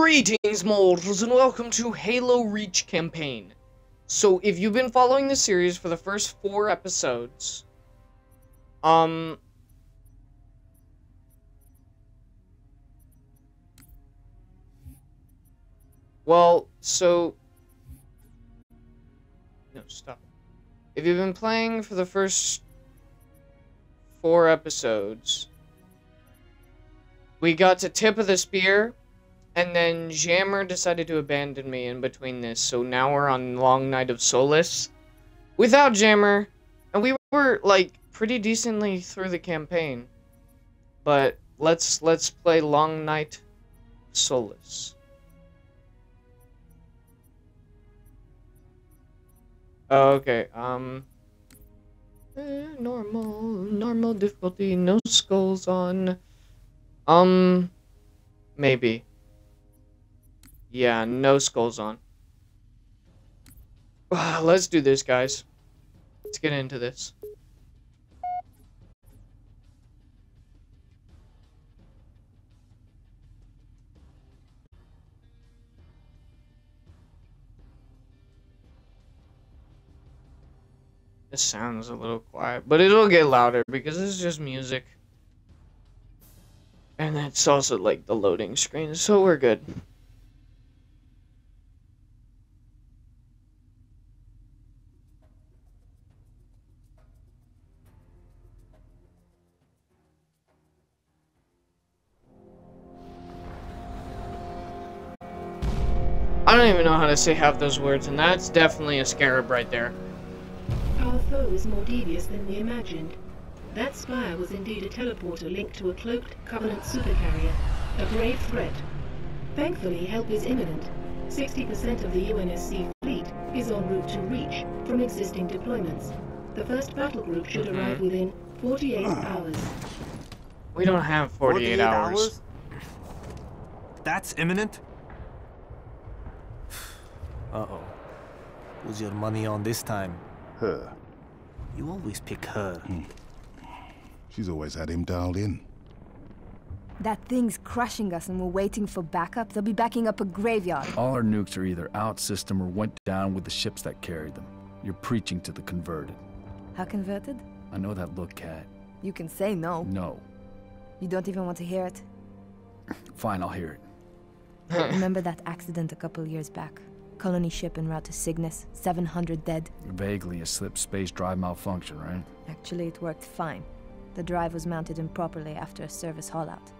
Greetings, mortals, and welcome to Halo Reach campaign. So, if you've been following the series for the first 4 episodes, If you've been playing for the first 4 episodes, we got to Tip of the Spear, and then Jammer decided to abandon me in between this, so now we're on Long Night of Solace without Jammer, and we were, like, pretty decently through the campaign. But let's play Long Night of Solace. Okay, normal difficulty, no skulls on, maybe. Yeah, no skulls on. Let's do this, guys. Let's get into this. This sounds a little quiet, but it'll get louder because it's just music. And that's also like the loading screen, so we're good. I don't even know how to say half those words, and that's definitely a scarab right there. Our foe is more devious than we imagined. That spire was indeed a teleporter linked to a cloaked Covenant supercarrier, a grave threat. Thankfully, help is imminent. 60% of the UNSC fleet is en route to Reach from existing deployments. The first battle group should arrive within 48 hours. We don't have 48 hours. That's imminent? Uh-oh. Who's your money on this time? Her. You always pick her. She's always had him dialed in. That thing's crushing us and we're waiting for backup. They'll be backing up a graveyard. All our nukes are either out system or went down with the ships that carried them. You're preaching to the converted. How converted? I know that look, Kat. You can say no. No. You don't even want to hear it? Fine, I'll hear it. Remember that accident a couple years back? Colony ship en route to Cygnus, 700 dead. Vaguely a slip space drive malfunction, right? Actually, it worked fine. The drive was mounted improperly after a service haulout.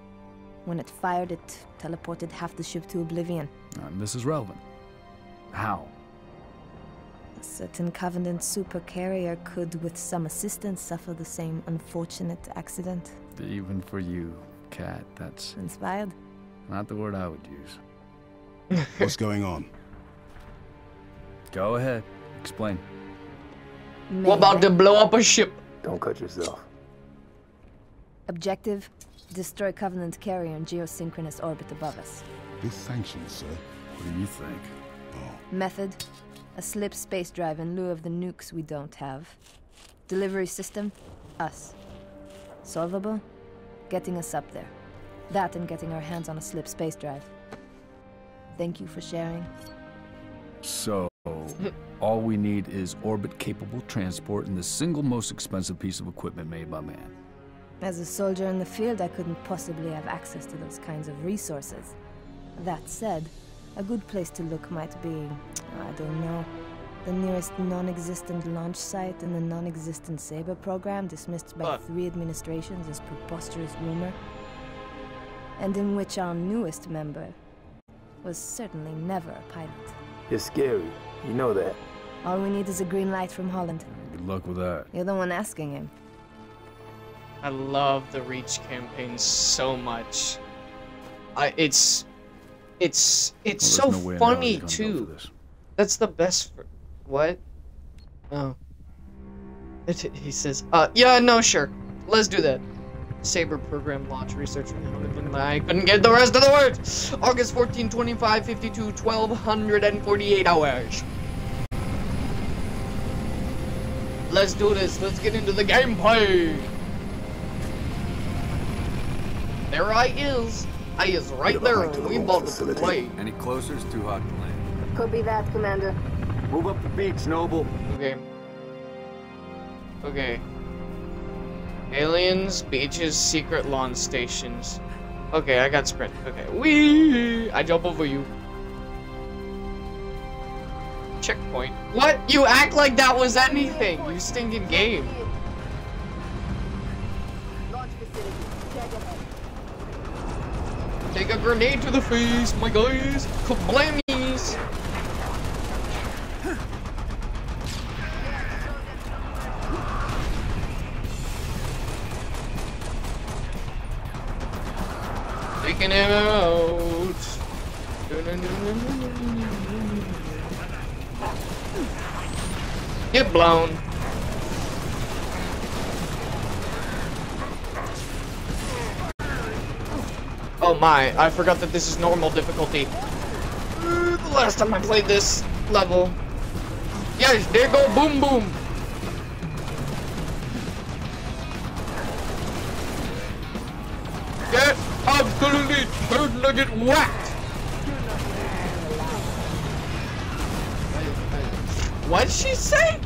When it fired, it teleported half the ship to oblivion. And this is relevant. How? A certain Covenant supercarrier could, with some assistance, suffer the same unfortunate accident. Even for you, Kat, that's... Inspired? Not the word I would use. What's going on? Go ahead. Explain. Maybe. What about to blow up a ship? Don't cut yourself. Objective, destroy Covenant carrier in geosynchronous orbit above us. Be sanctioned, sir. What do you think? Oh. Method, a slip space drive in lieu of the nukes we don't have. Delivery system, us. Solvable, getting us up there. That and getting our hands on a slip space drive. Thank you for sharing. So... all we need is orbit-capable transport and the single most expensive piece of equipment made by man. As a soldier in the field, I couldn't possibly have access to those kinds of resources. That said, a good place to look might be, I don't know, the nearest non-existent launch site and the non-existent Sabre program dismissed by 3 administrations as preposterous rumor, and in which our newest member was certainly never a pilot. You're scary. You know that. All we need is a green light from Holland. Good luck with that. You're the one asking him. I love the Reach campaign so much. It's well, so no funny too. That's the best. What? Oh. He says, yeah, no, sure. Let's do that. Sabre program launch research. I couldn't get the rest of the words. August 14, 25, 52, 1248 hours. Let's do this. Let's get into the gameplay. There I is. I is right there when we bought the plane. Any closer is too hot to land. Copy that, Commander. Move up the beach, Noble. Okay. Okay. Aliens, beaches, secret lawn stations. Okay, I got sprint. Okay. Wee! I jump over you. Checkpoint. What? You act like that was anything, you stinking game. Take a grenade to the face, my guys. Kablammies. Taking him out. Get blown. Oh my, I forgot that this is normal difficulty. The last time I played this level. Yes, there go boom boom. Get absolutely turd-legged whacked. What'd she say?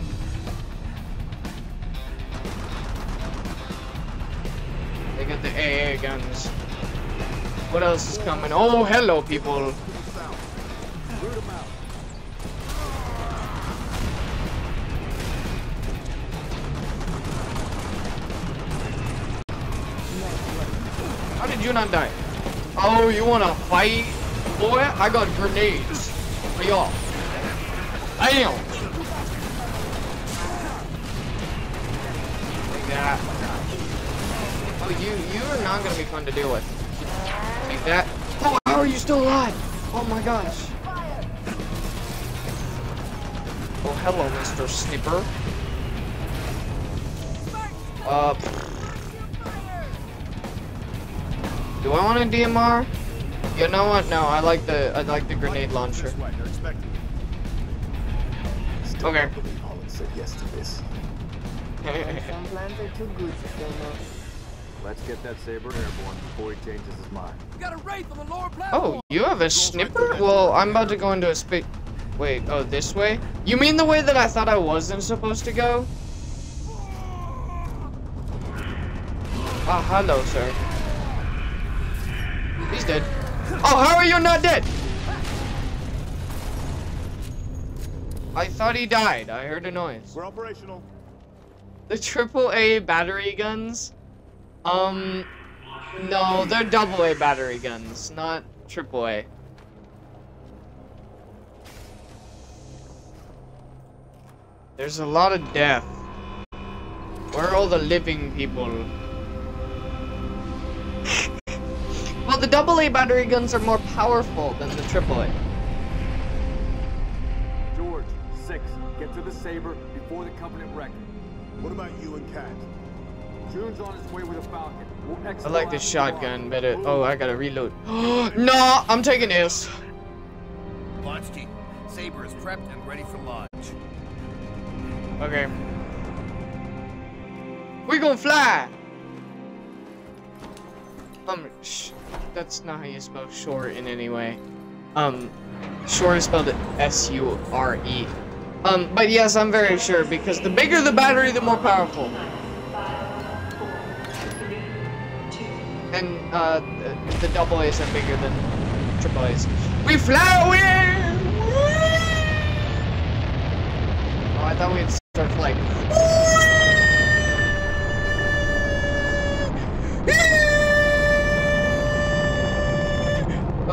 They got the AA guns. What else is coming? Oh, hello, people. How did you not die? Oh, you wanna fight? Boy, I got grenades for y'all. Damn! Like that. Oh, you are not gonna be fun to deal with. Like that. Oh, how are you still alive? Oh my gosh. Oh, hello, Mr. Sniper. Do I want a DMR? You know what? No, I like the grenade launcher. Okay. Holland said yes to this. Some plans are too good to fail now. Let's get that Sabre airborne before he changes his mind. We got a raid from the lower platform. Oh, you have a sniper? Well, I'm about to go into a space. Wait, oh, this way? You mean the way that I thought I wasn't supposed to go? Ah, hello, sir. He's dead. Oh, how are you not dead? I thought he died. I heard a noise. We're operational. The AAA battery guns? No, they're AA battery guns, not AAA. There's a lot of death. Where are all the living people? Well, the AA battery guns are more powerful than the AAA. George, Six, get to the Sabre before the Covenant wreck. What about you and Kat? June's on his way with a Falcon. I like this shotgun better. Oh, I gotta reload. No, I'm taking this. Launch team. Sabre is prepped and ready for launch. Okay. We gonna fly. That's not how you spell shore in any way. Shore is spelled S-U-R-E. But yes, I'm very sure because the bigger the battery, the more powerful. And the double A's are bigger than triple A's. We fly away! Oh, I thought we had start flight.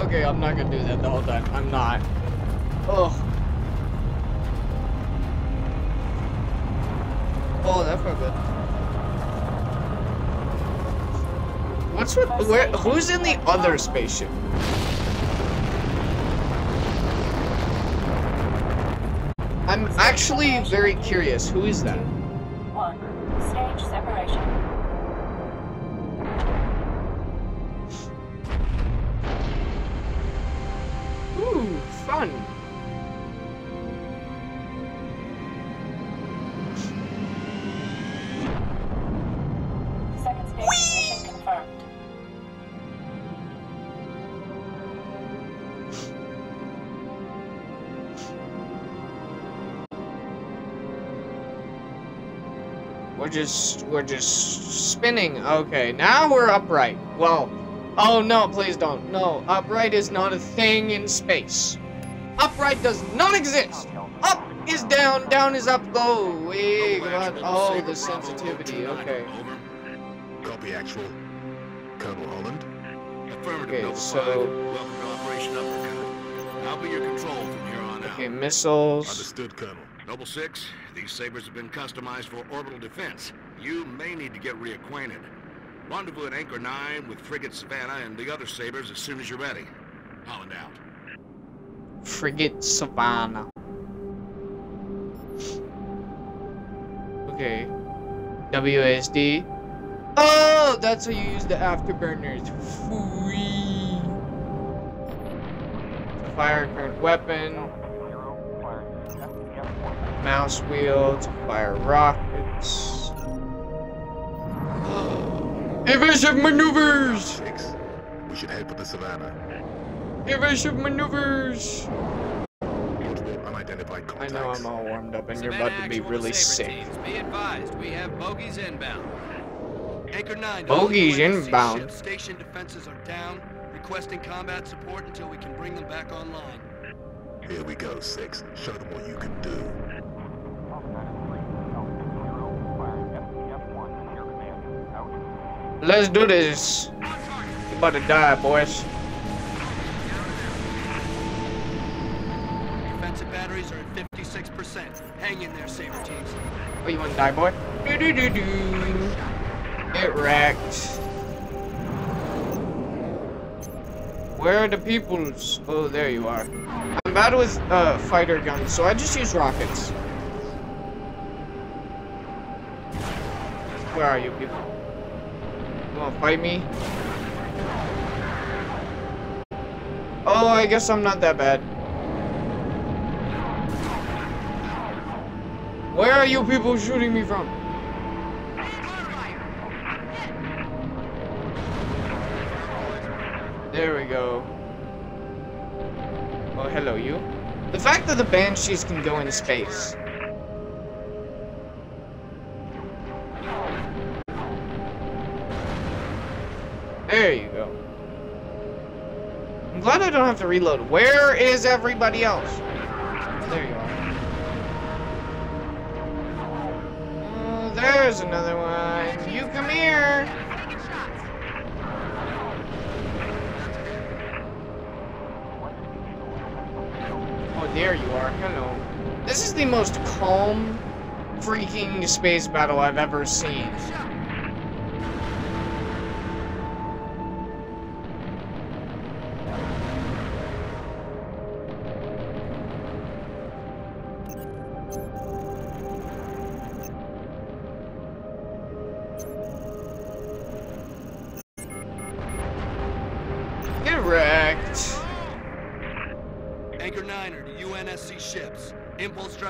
Okay, I'm not gonna do that the whole time. I'm not. Oh. Oh, that felt good. What's with who's in the other spaceship? I'm actually very curious. Who is that? One stage separation. Ooh, fun. Second stage mission confirmed. We're just spinning. Okay, now we're upright. Well, oh no, please don't. No, upright is not a thing in space. Upright does not exist. Up is down, down is up. Go away. God, all the sensitivity. Okay. Copy actual. Colonel Holland. Okay, so. Welcome to Operation Uppercut. I'll be your control from here on out. Okay, missiles. Understood, Colonel. Noble Six, these Sabres have been customized for orbital defense. You may need to get reacquainted. Rendezvous at Anchor Nine with Frigate Savannah and the other Sabres as soon as you're ready. Holland out. Frigate Savannah. Okay. WASD. Oh, that's how you use the afterburners. Free. Fire current weapon. Mouse wheel to fire rockets. Evasive maneuvers! Six. We should head for the Savannah. Evasive maneuvers! Unidentified contacts. I know I'm all warmed up and Savannah, you're about to be really sick. Teams, be advised, we have bogeys inbound. Anchor 9. Bogeys inbound. Station defenses are down, requesting combat support until we can bring them back online. Here we go, Six. Show them what you can do. Let's do this. You're about to die, boys. Defensive batteries are at 56%. Hang in there, Sabre teams. Oh, you want to die, boy? Do do do do. Get wrecked. Where are the peoples? Oh, there you are. I'm bad with fighter guns, so I just use rockets. Where are you people? You wanna fight me? Oh, I guess I'm not that bad. Where are you people shooting me from? There we go. Oh, hello, you. The fact that the Banshees can go in space. There you go. I'm glad I don't have to reload. Where is everybody else? There you are. There's another one. You come here. There you are. Hello. This is the most calm freaking space battle I've ever seen.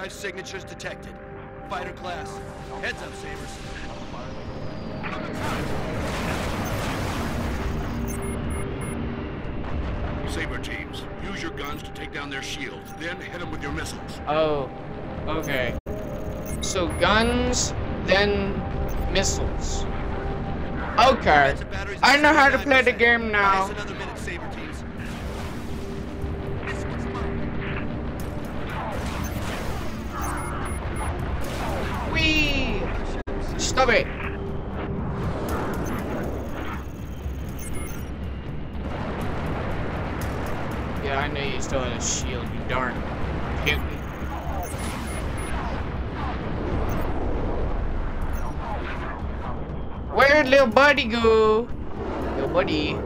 Signatures detected. Fighter class. Heads up, Sabres. Sabre teams, use your guns to take down their shields, then hit them with your missiles. Oh, okay. So guns, then missiles. Okay. I know how to play the game now. Stop it! Yeah, I know you still had a shield, you darn putin. Where'd little buddy go? Little buddy.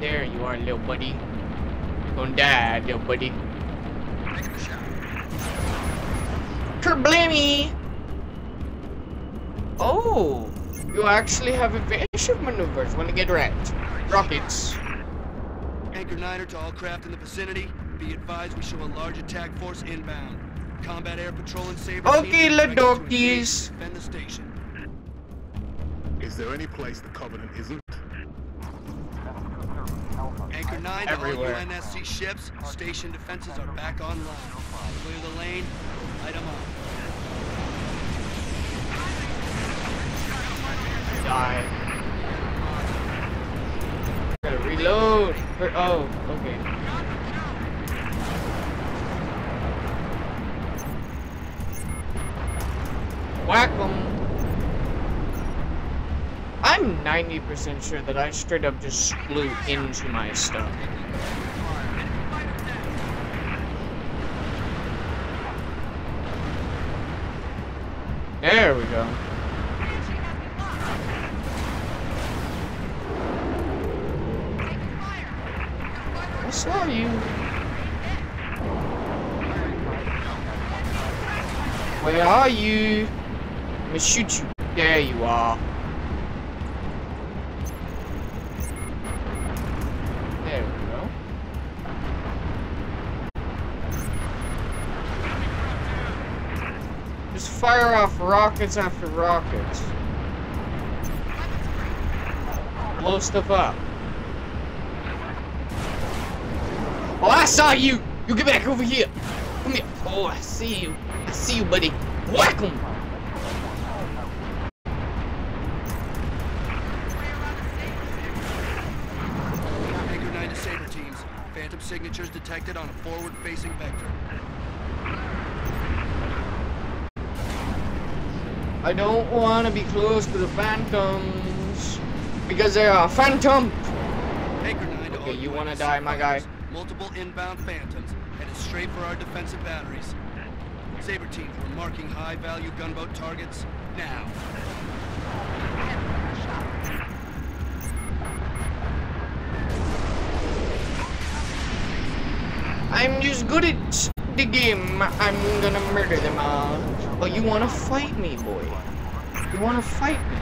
There you are, little buddy. Gonna die, little buddy. Kerblammy! Oh, you actually have evasive maneuvers when you get wrecked. Rockets. Anchor Niner to all craft in the vicinity. Be advised we show a large attack force inbound. Combat air patrol and Sabre. Okay, Ladorkies. Defend the station. Is there any place the Covenant isn't? Anchor 9 to all UNSC ships. Station defenses are back online. Clear the lane. Light them up. die. Gotta reload. Oh, okay. Whack them. I'm 90% sure that I straight up just flew into my stuff. There we go. I saw you. Where are you? I'm gonna shoot you. There you are. Fire off rockets after rockets. Blow stuff up. Oh, I saw you! You get back over here! Come here! Oh, I see you. I see you, buddy. Whack him! Anchor Nine to Sabre teams. Phantom signatures detected on a forward-facing vector. I don't want to be close to the phantoms because they are phantom. Okay, you want to die, my guy? Multiple inbound phantoms headed straight for our defensive batteries. Sabre teams, we're marking high-value gunboat targets now. I'm just good at the game. I'm gonna murder them all. Oh, you wanna fight me, boy? You wanna fight me?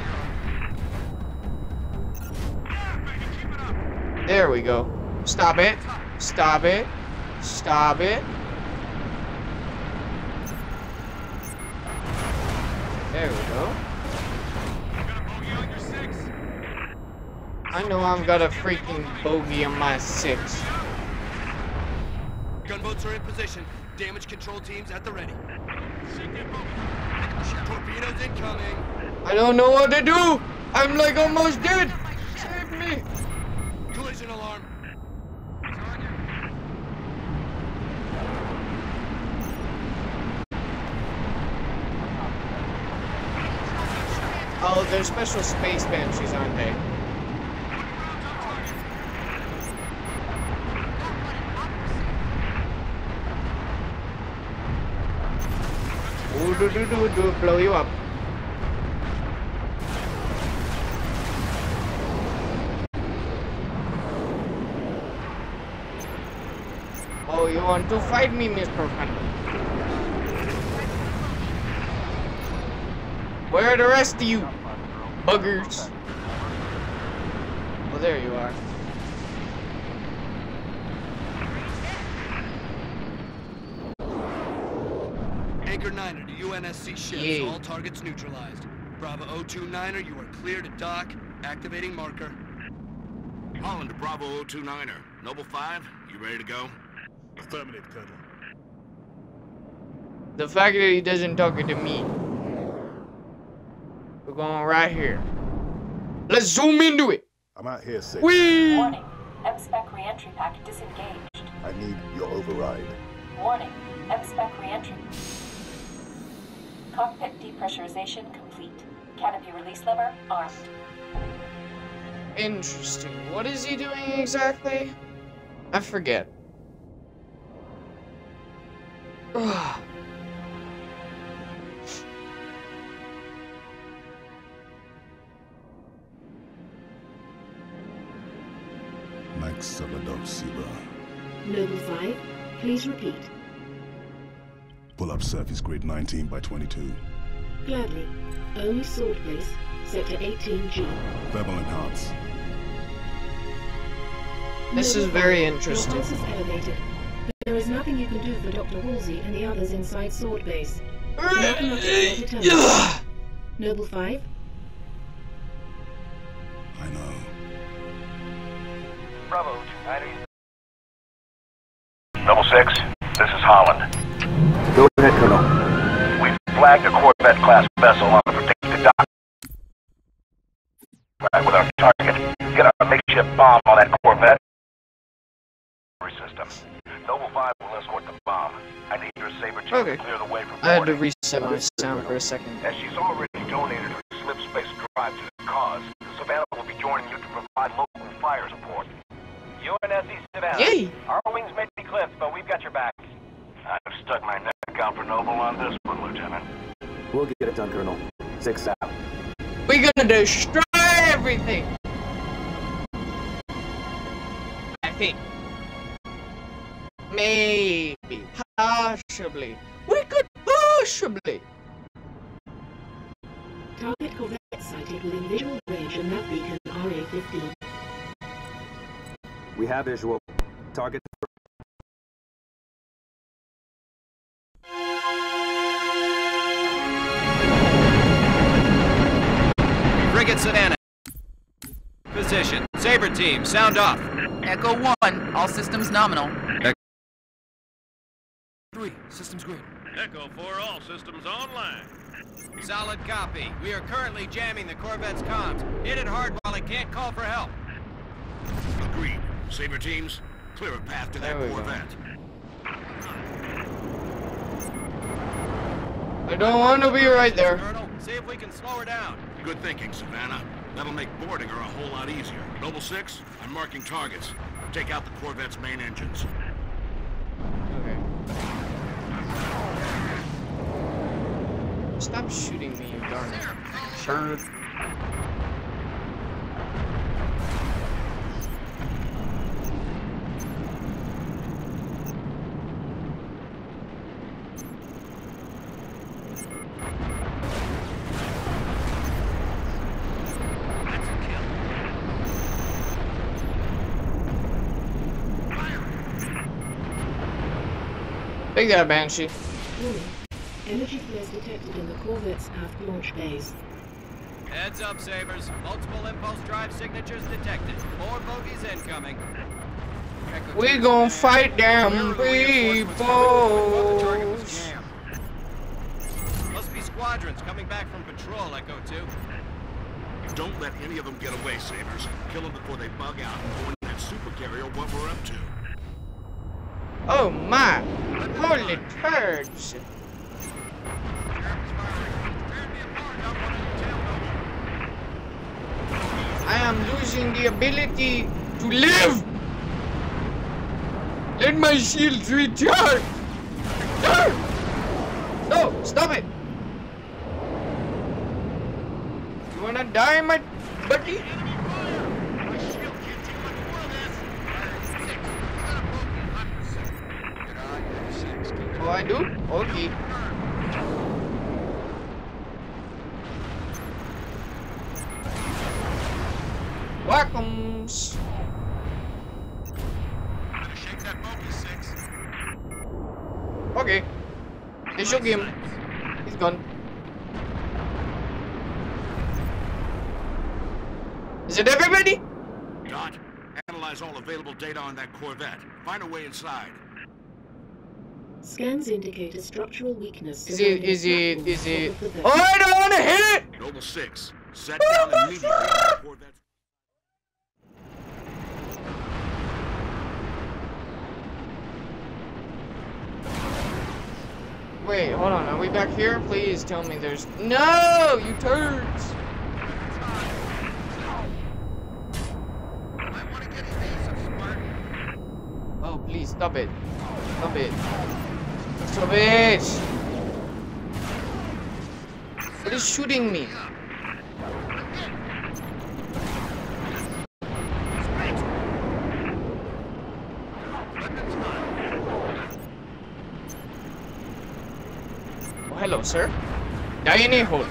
There we go. Stop it. Stop it. Stop it. There we go. I know I've got a freaking bogey on my 6. Gunboats are in position. Damage control teams at the ready. Torpedoes incoming. I don't know what to do. I'm like almost dead. Save me. Collision alarm. Oh, they're special space banshees, aren't they? Do blow you up. Oh, you want to fight me, Mr. Phantom? Where are the rest of you buggers? Well, there you are. Anchor Niner to UNSC ships, yeah. All targets neutralized. Bravo 029er, you are clear to dock. Activating marker. Holland to Bravo 029er. Noble 5, you ready to go? Affirmative, Colonel. The fact that he doesn't talk to me. We're going right here. Let's zoom into it. I'm out here, Sabre. Whee! Warning. M-Spec reentry packet disengaged. I need your override. Warning. M-Spec reentry. Cockpit depressurization complete. Canopy release lever armed. Interesting. What is he doing exactly? I forget. Ugh. Max Sabadov-Siba. Noble 5, please repeat. Pull up surface grid 19 by 22. Gladly. Only Sword Base, sector 18G. Thermal enhance. This is very interesting. Your pulse is elevated. There is nothing you can do for Dr. Wolsey and the others inside Sword Base. Noble 5? I know. Bravo, 290. Noble 6, this is Holland. Go ahead, Colonel. We've flagged a Corvette-class vessel on a predicted dock. contact with our target. Get our makeshift bomb on that Corvette system. Noble 5 will escort the bomb. I need your Sabre to clear the way from the I had to reset my sound for a second. As she's already donated her slip space drive to the cause, Savannah will be joining you to provide local fire support. UNSC Savannah. Yay! Our wings may be clipped, but we've got your back. I've stuck my neck out for Noble on this one, Lieutenant. We'll get it done, Colonel. 6 out. We're gonna destroy everything! I think. Maybe. Possibly. We could possibly. Target Corvette sighted within visual range of map beacon RA-15. We have visual. Target. Frigate Savannah. Position. Sabre team, sound off. Echo 1, all systems nominal. Echo 3, systems grid. Echo 4, all systems online. Solid copy. We are currently jamming the Corvette's comms. Hit it hard while it can't call for help. Agreed. Sabre teams, clear a path to that Corvette. I don't want to be right there. Colonel, see if we can slow her down. Good thinking, Savannah. That'll make boarding her a whole lot easier. Noble 6, I'm marking targets. Take out the Corvette's main engines. Okay. Stop shooting me, you darn turd. Take that, Banshee. Energy flares detected in the Corvette's aft launch base. Heads up, Sabres. Multiple impulse drive signatures detected. More bogeys incoming. We're gonna fight them people. Must be squadrons coming back from patrol, Echo 2. Don't let any of them get away, Sabres. Kill them before they bug out and warn that supercarrier what we're up to. Oh my! Holy turds! I am losing the ability to live! Let my shields recharge! No! No! Stop it! You wanna die, my buddy? Oh, I do? Okay. Welcomes. Gotta shake that bogey, Six. Okay. They shook him. He's gone. Is it everybody? Dot, analyze all available data on that Corvette. Find a way inside. Scans indicate a structural weakness. Is it? Oh, I don't want to hit it! Noble 6. Set down immediately before that. Wait, hold on, are we back here? Please tell me there's... No, you turds! I want to get evasive, Spartan. Oh, please, stop it. Stop it. Stop it! What is shooting me? Hello, sir. Die in a hole.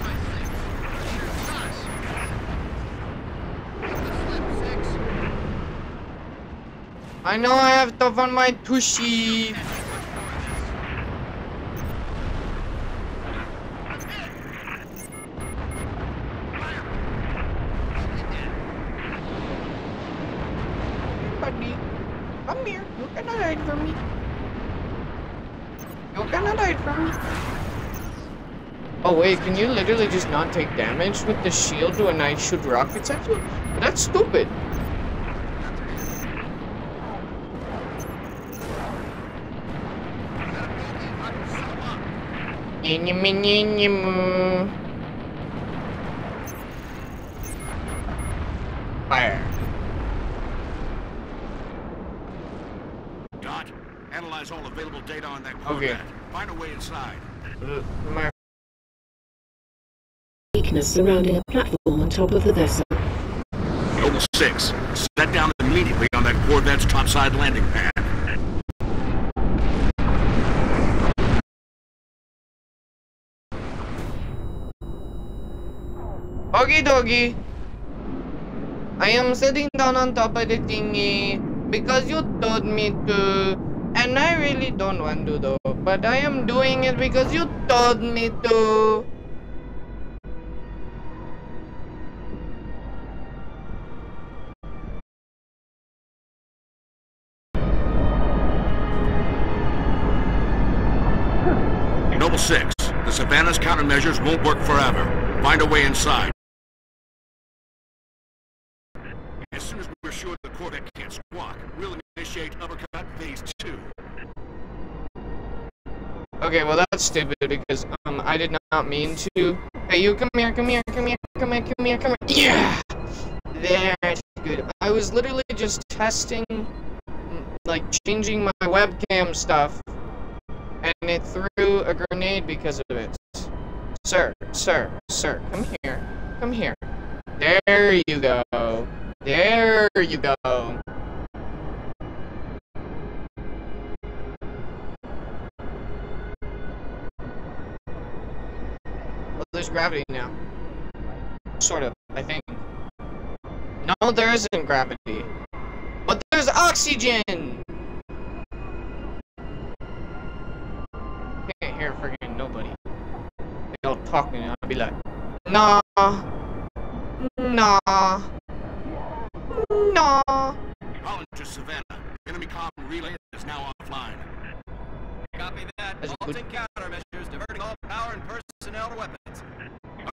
I know I have stuff on my tushy. Buddy, come here. You cannot hide from me. You cannot hide from me. Oh wait, can you literally just not take damage with the shield when I shoot rockets at you? That's stupid. Fire. Dot, analyze all available data on that Corvette. Find a way inside. Cygnus surrounding a platform on top of the vessel. Noble Six, set down immediately on that Corvette's topside landing pad. Okie dokie. I am sitting down on top of the thingy because you told me to, and I really don't want to though, but I am doing it because you told me to. Noble Six, the Savannah's countermeasures won't work forever. Find a way inside. As soon as we're sure the Corvette can't squawk, we'll initiate Uppercut Phase 2. Okay, well that's stupid because I did not mean to. Hey, you come here. Yeah! There, it's good. I was literally just testing, like, changing my webcam stuff, and it threw a grenade because of it. Sir, come here. There you go. There you go. Well, there's gravity now. Sort of, I think. No, there isn't gravity. But there's oxygen! Can't hear friggin' nobody. They don't talk to me, I'll be like, nah. Holland to Savannah. Enemy comm relay is now offline. Copy that. Halting countermeasures, diverting all power and personnel to weapons.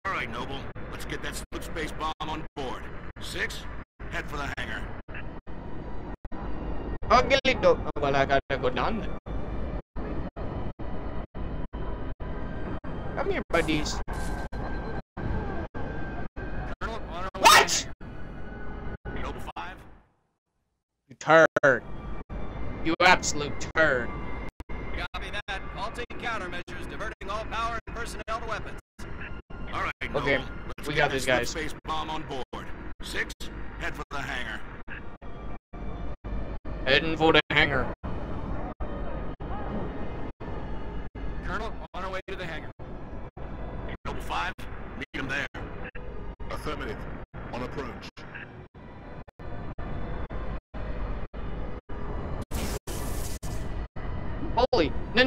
All right, Noble. Let's get that slip space bomb on board. Six, head for the hangar. Okay, well, I gotta go down then. Come here, buddies. What? Noble 5. You turd. You absolute turd. Copy that. Halting countermeasures, diverting all power and personnel to weapons. All right. Noble. Okay. We got this, guys. Space bomb on board. Six. Head for the hangar. Heading for the hangar. Colonel, on our way to the hangar. Noble 5. Meet him there. Affirmative. On approach. Holy no. I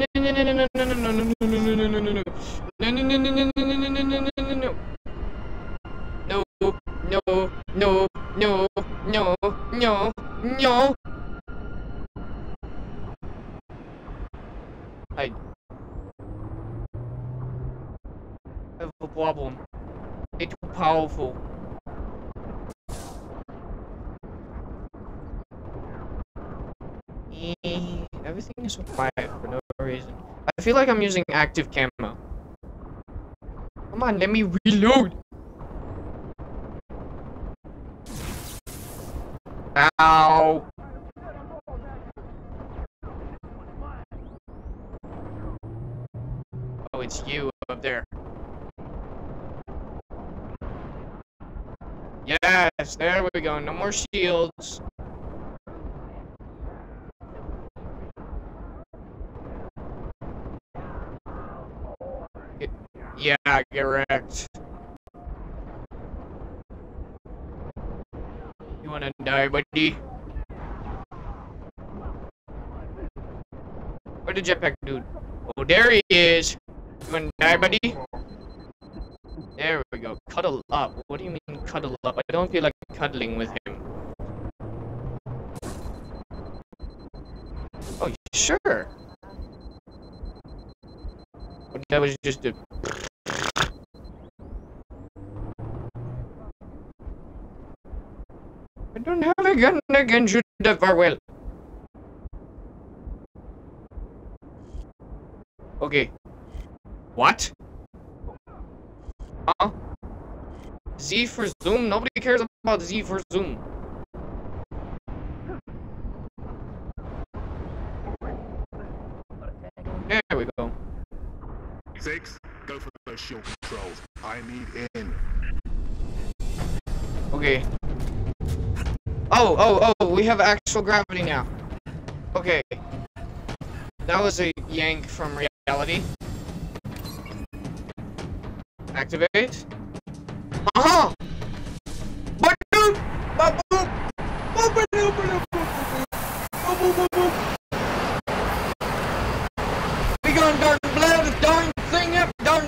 have a problem. They're too powerful. Everything is so quiet for no reason. I feel like I'm using active camo. Come on, let me reload! Ow! Oh, it's you up there. Yes, there we go. No more shields. Yeah, get wrecked. You wanna die, buddy? Where'd the jetpack dude? Oh, there he is! You wanna die, buddy? There we go. Cuddle up. What do you mean cuddle up? I don't feel like cuddling with him. Oh, sure. That was just a... don't have a gun against you, never will. Okay. What? Huh? Z for zoom? Nobody cares about Z for zoom. There we go. Six, go for those shield controls. I need in. Okay. Oh, we have actual gravity now. Okay. That was a yank from reality. Activate. Aha! We gonna darn blow the darn thing up, darn.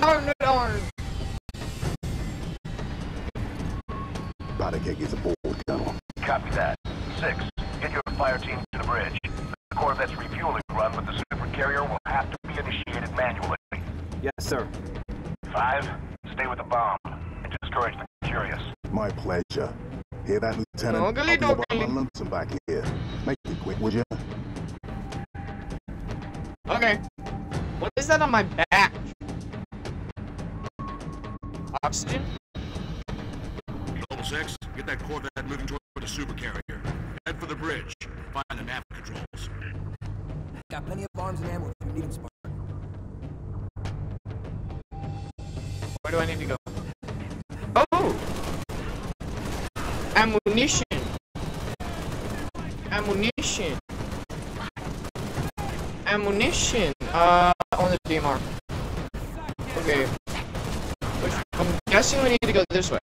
Gotta get you the board, Colonel. Copy that. Six, get your fire team to the bridge. The Corvette's refueling run with the supercarrier will have to be initiated manually. Yes, sir. Five, stay with the bomb and discourage the curious. My pleasure. Hear that, Lieutenant? Open up my lonesome back here. Make it quick, would you? Okay. What is that on my back? Oxygen? Noble Six, get that Corvette moving toward the supercarrier. Head for the bridge. Find the nav controls. Got plenty of arms and ammo if you need them, Spark. Where do I need to go? Oh! Ammunition! Ammunition! Ammunition! On the DMR. Okay. Which, I'm guessing we need to go this way.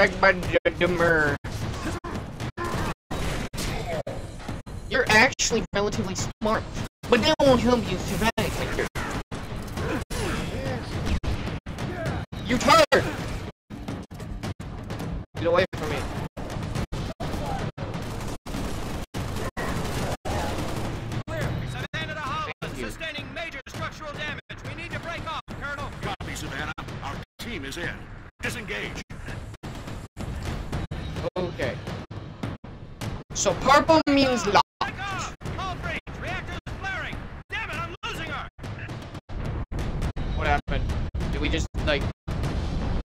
Wrecked by Dummer. You're actually relatively smart, but that won't help you survive. You tired! Get away from me. Clear. Savannah to Holland, sustaining major structural damage. We need to break off, Colonel. Copy, Savannah. Our team is in. Disengage. Okay. So purple means locked. Cold range, reactors flaring. Damn it, I'm losing her. What happened? Did we just like?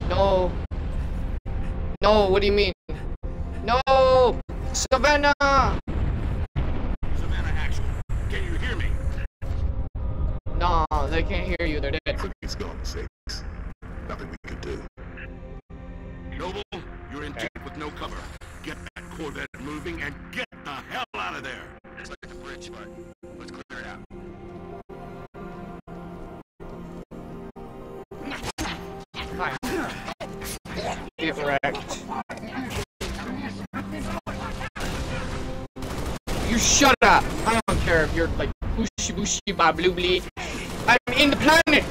No. No. What do you mean? No, Savannah. Savannah, actual. Can you hear me? No, they can't hear you. They're dead. It's gone, Six. Nothing we could do. Noble, you're in. Okay. With no cover. Get that Corvette moving and get the hell out of there! Let's look at the bridge, Bart. Let's clear it out. Hi. Get wrecked. You shut up! I don't care if you're like bushy bushy ba blue blee. I'm in the planet!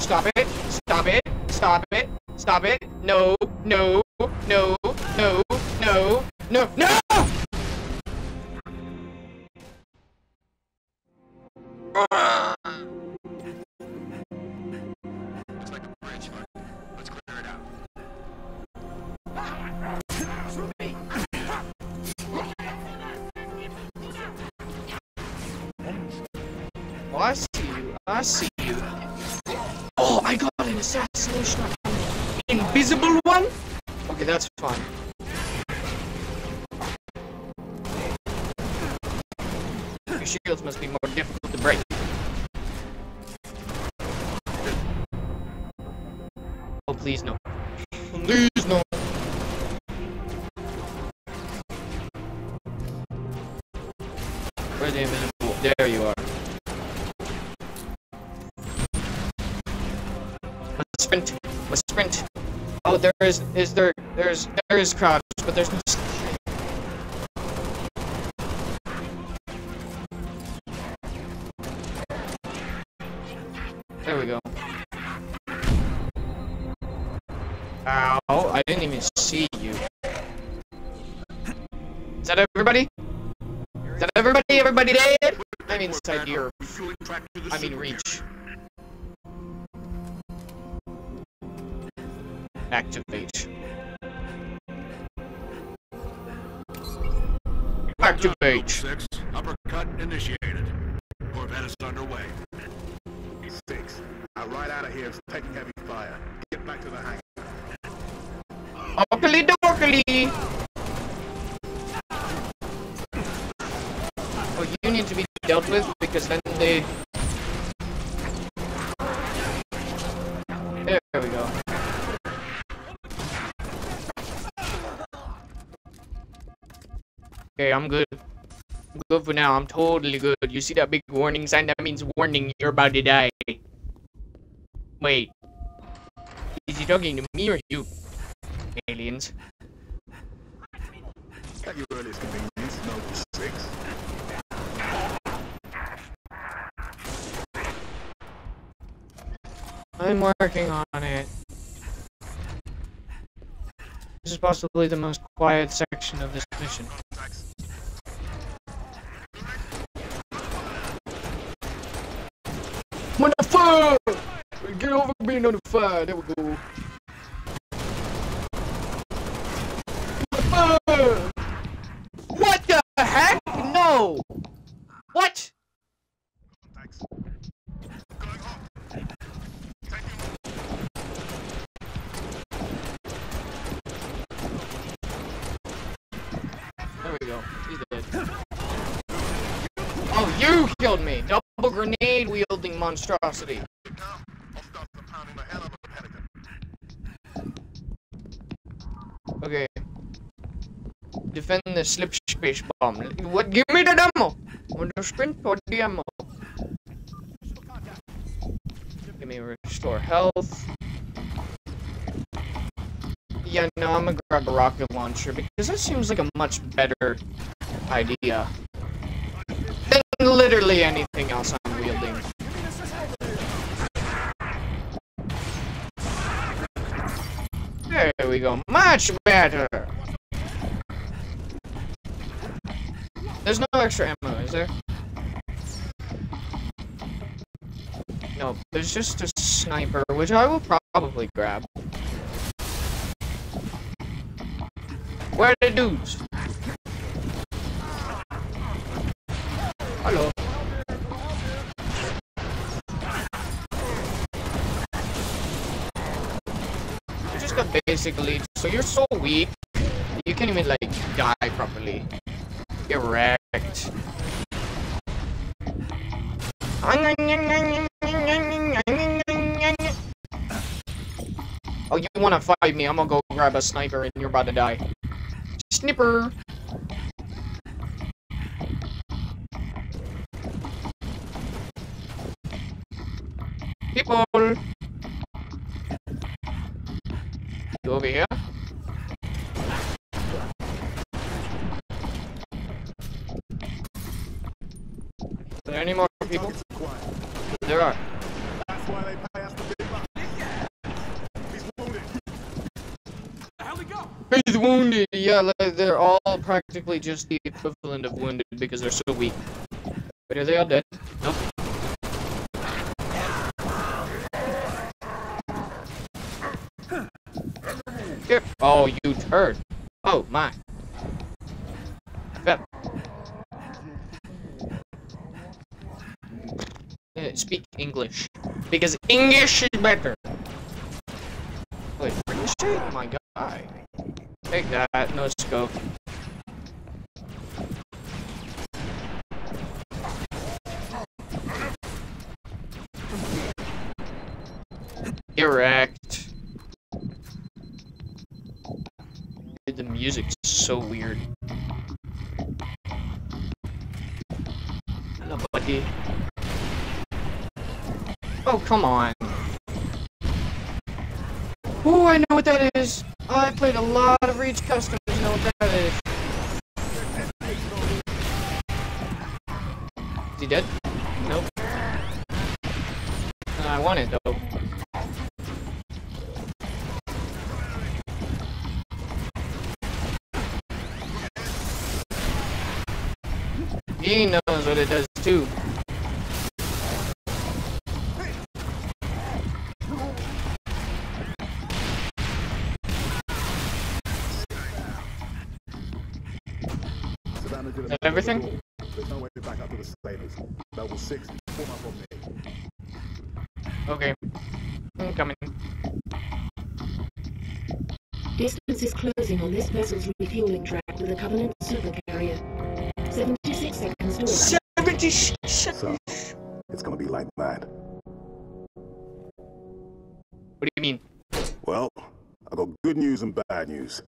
Stop it! Stop it! Stop it! Stop it! No! No! No! No! No! No! No! Looks like a bridge, but let's clear it out. Oh, I see you. I see you. I got an assassination on me. Invisible one? Okay, that's fine. Your shields must be more difficult to break. Oh, please no. Please no. Where's the invisible? There you are. Let's sprint. Oh, there is crowds, but there's no. There we go. Ow, I didn't even see you. Is that everybody? Is that everybody? Everybody dead? I'm inside here. I mean Reach. Activate. Activate. 6, uppercut initiated. Corvette is underway. 6, our ride out of here is taking heavy fire. Get back to the hangar. Oakley dorkly! Oh, you need to be dealt with because then they... There we go. Okay, I'm good. I'm good for now. I'm totally good. You see that big warning sign? That means warning, you're about to die. Wait. Is he talking to me or you? Aliens. At your earliest convenience, Noble Six. I'm working on it. This is possibly the most quiet section of this mission. On the fire! Get over being on the fire, there we go. What the heck? No! What? Thanks. Going home. Thank you. There we go. He's dead. Oh, you killed me! Double grenade wielding monstrosity. Okay. Defend the slip space bomb. What? Give me the ammo! Want to sprint for the ammo? Give me restore health. Yeah, no, I'm gonna grab a rocket launcher because that seems like a much better idea than literally anything else I'm wielding. There we go. Much better. There's no extra ammo, is there? No, there's just a sniper, which I will probably grab. Where are the dudes? Hello. Just a basic lead, so you're so weak, you can't even, like, die properly. Get wrecked. Oh, you wanna fight me? I'm gonna go grab a sniper and you're about to die. Sniper! People! You over here? Are there any more people? There are. That's why they passed the big box. He's wounded. How'd he go? He's wounded. Yeah, like, they're all practically just the equivalent of wounded because they're so weak. But are they all dead? Nope. Here. Oh, you turd. Oh my. Fell. Speak English, because English is better. Wait, shit, oh my god. Take that, no scope. Direct. Dude, the music's so weird. Hello, buddy. Oh, come on. Oh, I know what that is. I played a lot of Reach Customs to know what that is. Is he dead? Nope. I want it, though. He knows what it does, too. Is that everything? There's no way back up to the slavers. Level 6, form up on me. Okay. I'm coming. Distance is closing on this vessel's refueling track to the Covenant supercarrier. 76 seconds to arrive. 76! So, it's gonna be like that. What do you mean? Well, I got good news and bad news.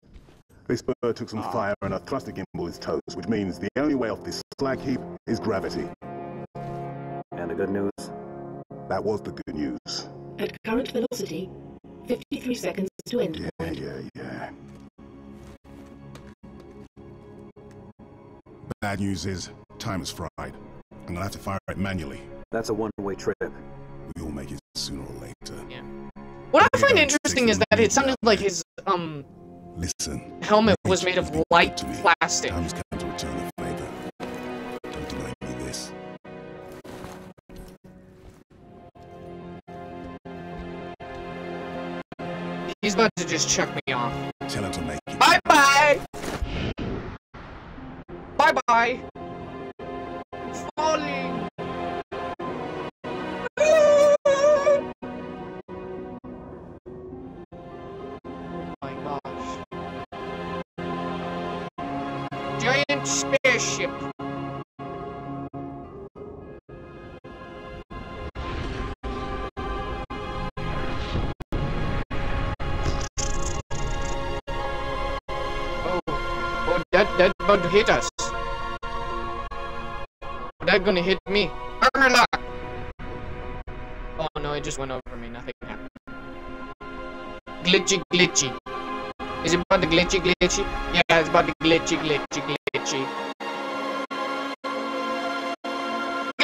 This bird took some fire and a thruster gimbal is toast, which means the only way off this slag heap is gravity. And the good news? That was the good news. At current velocity, 53 seconds to end. Yeah. Bad news is, time is fried. I'm gonna have to fire it manually. That's a one-way trip. We'll make it sooner or later. Yeah. What I find interesting is that it sounded like his, Listen. Helmet was made of light plastic. I'm just going to return the favor. Don't deny me this. He's about to just chuck me off. Tell him to make it. Bye bye. Bye bye. Falling. Spaceship. Oh, that about to hit us. That gonna hit me. Oh no, it just went over me. Nothing happened. Glitchy. Is it about the glitchy? Yeah, it's about the glitchy.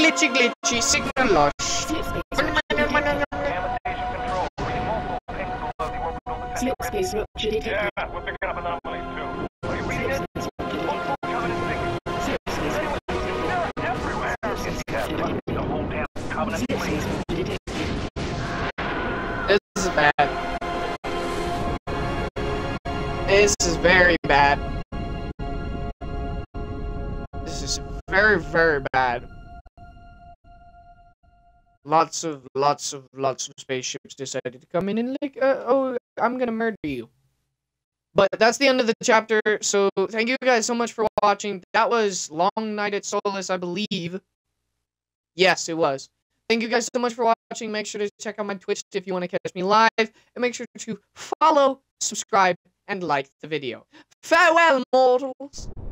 Glitchy, signal lost. Slip space rupture detected. Yeah, we're picking up anomalies too. Are you reading it? Multiple Covenant signals. Slip space everywhere. It's the whole damn Covenant. Slip space rupture detected. This is bad. This is very bad. This is very, very bad. Lots of spaceships decided to come in and like, oh, I'm gonna murder you. But that's the end of the chapter, so thank you guys so much for watching. That was Long Night at Solace, I believe. Yes, it was. Thank you guys so much for watching. Make sure to check out my Twitch if you want to catch me live. And make sure to follow, subscribe, and like the video. Farewell, mortals!